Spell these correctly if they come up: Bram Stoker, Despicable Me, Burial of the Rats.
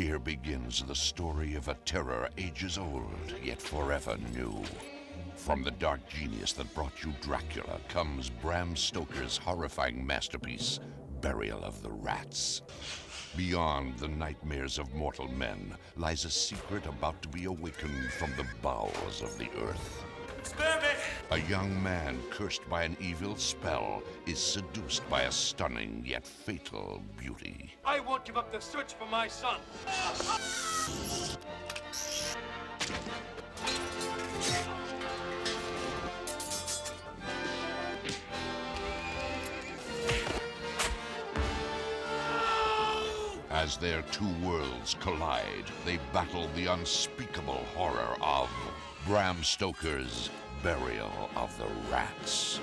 Here begins the story of a terror ages old, yet forever new. From the dark genius that brought you Dracula comes Bram Stoker's horrifying masterpiece, Burial of the Rats. Beyond the nightmares of mortal men lies a secret about to be awakened from the bowels of the earth. Spare me! A young man cursed by an evil spell is seduced by a stunning yet fatal beauty. I won't give up the search for my son. As their two worlds collide, they battle the unspeakable horror of Bram Stoker's Burial of the Rats.